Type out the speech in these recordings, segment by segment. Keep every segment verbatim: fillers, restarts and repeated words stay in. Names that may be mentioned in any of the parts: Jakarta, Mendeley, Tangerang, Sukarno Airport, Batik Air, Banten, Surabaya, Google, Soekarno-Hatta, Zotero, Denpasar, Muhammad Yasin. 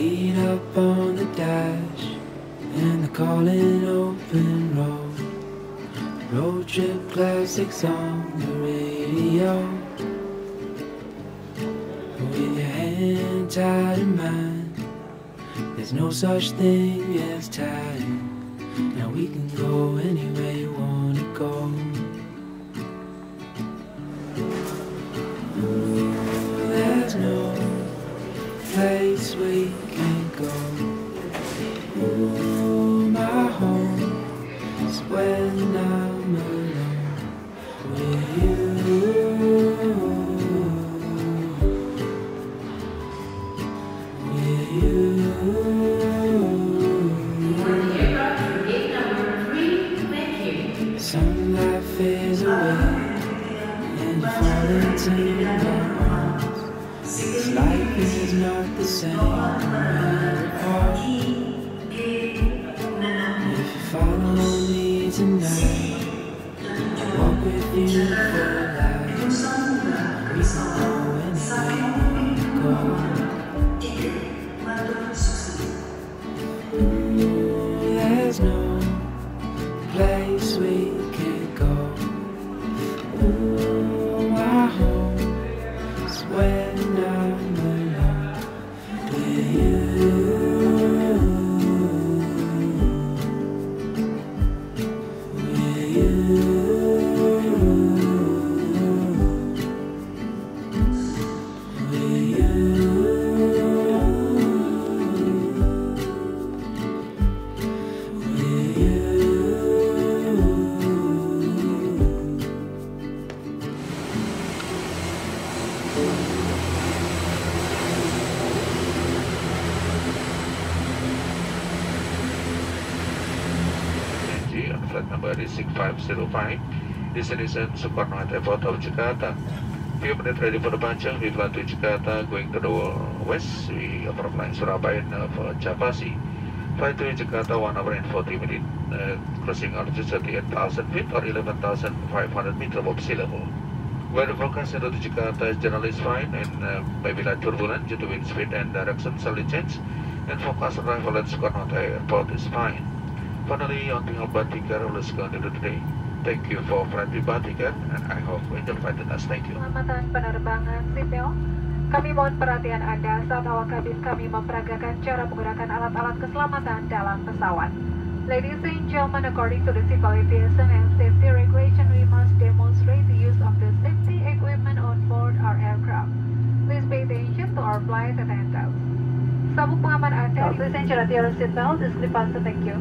feet up on the dash and they're calling open road. Road trip classics on the radio, with your hand tied in mine. There's no such thing as time. Now we can go anywhere you wanna go. Place we can go. Ooh, my home is when I'm alone with you, with you. Gate number three, thank you. Sunlight fades away and you fall into my arms. Life is not the same when you're apart. If you follow me tonight, I'll walk with you for life. We can go anywhere we go. Ooh, there's no place we can't go. Ooh, my home is where number is six five zero five. Destination Sukarno Airport of Jakarta. Few minutes ready for departure. We fly to Jakarta, going to the west. We are flying Surabaya for Japasi. Fly to Jakarta one hour and forty minutes. Uh, crossing altitude thirty-eight thousand feet or eleven thousand five hundred meters above sea level. Where the forecast into Jakarta is generally fine and uh, maybe light turbulent due to wind speed and direction slightly change. And forecast arrival at Sukarno Airport is fine. Finally, on behalf of Batik Air, let's go to today. Thank you for friendly Batik Air, and I hope you enjoy the night. Thank you. Keselamatan penerbangan seatbelt. Kami mohon perhatian Anda saat awak kabin kami memperagakan cara menggunakan alat-alat keselamatan dalam pesawat. Ladies and gentlemen, according to the Civil Aviation and Safety Regulation, we must demonstrate the use of the safety equipment on board our aircraft. Please pay attention to our flight attendants. Sabuk pengaman Anda. Please ensure that your seatbelt is fastened. Thank you.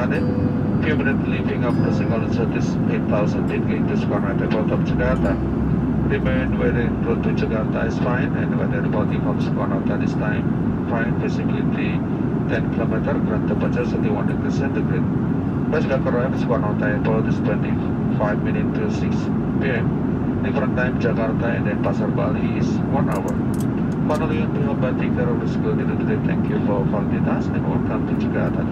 money, favorite living after single service eight thousand feet into Sukarno Airport of Jakarta. Remain very close to Jakarta is fine, and when departing from Soekarno-Hatta this time, fine visibility ten kilometers, current temperature thirty-one degrees centigrade. Passenger arrive Soekarno-Hatta Airport is twenty-five minutes to six p m Different time Jakarta and then Pasar Bali is one hour. Finally, on behalf of Batik Air, thank you for following us and welcome to Jakarta.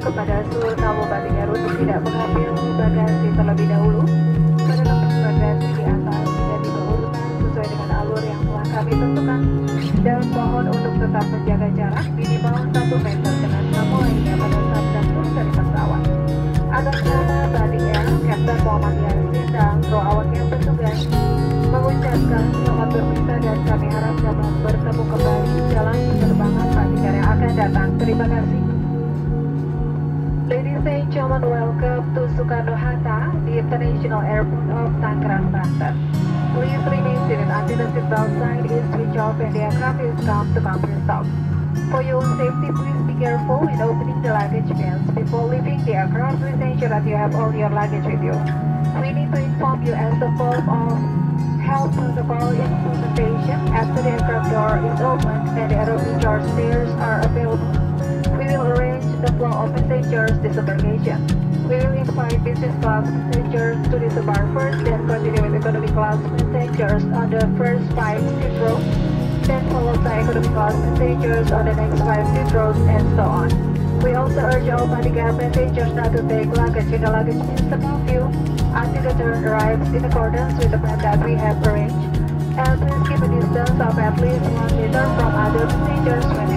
Kepada seluruh tamu Batik Air untuk tidak mengambil bagasi terlebih dahulu, menempatkan bagasi di atas hingga di urutan sesuai dengan alur yang telah kami tentukan, dan mohon untuk tetap menjaga jarak minimal satu meter dengan tamu lainnya pada saat jatuh dari pesawat. Atas nama Batik Air, Kapten Muhammad Yasin dan kru awak yang bertugas mengucapkan selamat berpisah dan kami harap dapat bertemu kembali di jalan penerbangan Batik Air yang akan datang. Terima kasih. Ladies and gentlemen, welcome to Soekarno-Hatta, the International Airport of Tangerang, Banten. Please remain seated until the seatbelt sign is switched off and the aircraft is come to complete stop. For your safety, please be careful in opening the luggage vans before leaving the aircraft. Please ensure that you have all your luggage with you. We need to inform you as the form of health protocol implementation after the aircraft door is opened and the aerobic charge stairs are available. We will arrange the flow of passengers disembarkation. We will invite business class passengers to disembark first, then continue with economy class passengers on the first five seat rows, then followed by economy class passengers on the next five seat rows, and so on. We also urge all Batik Air passengers not to take luggage in the luggage system above you until the turn arrives in accordance with the plan that we have arranged. And please keep a distance of at least one meter from other passengers when